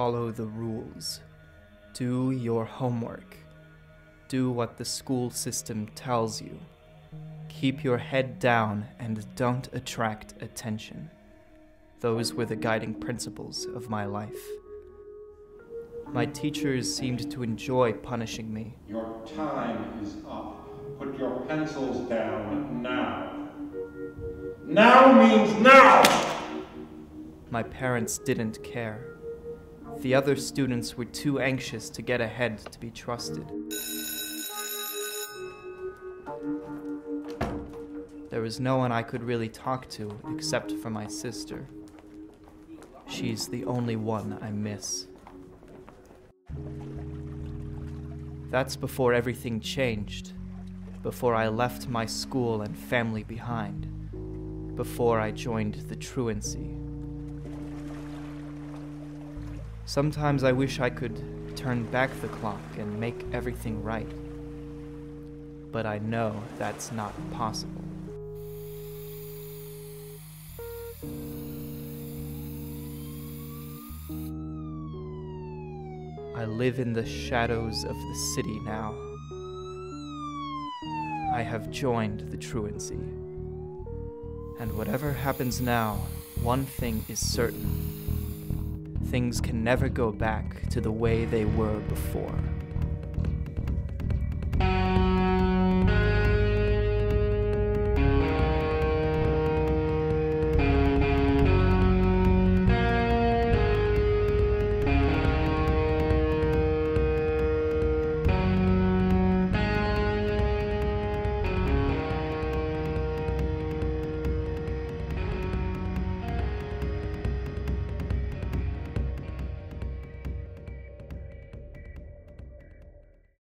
follow the rules. Do your homework. Do what the school system tells you. Keep your head down and don't attract attention. Those were the guiding principles of my life. My teachers seemed to enjoy punishing me. Your time is up. Put your pencils down now. Now means now! My parents didn't care. The other students were too anxious to get ahead to be trusted. There was no one I could really talk to except for my sister. She's the only one I miss. That's before everything changed, before I left my school and family behind, before I joined the truancy. Sometimes I wish I could turn back the clock and make everything right, but I know that's not possible. I live in the shadows of the city now. I have joined the truancy. And whatever happens now, one thing is certain. Things can never go back to the way they were before.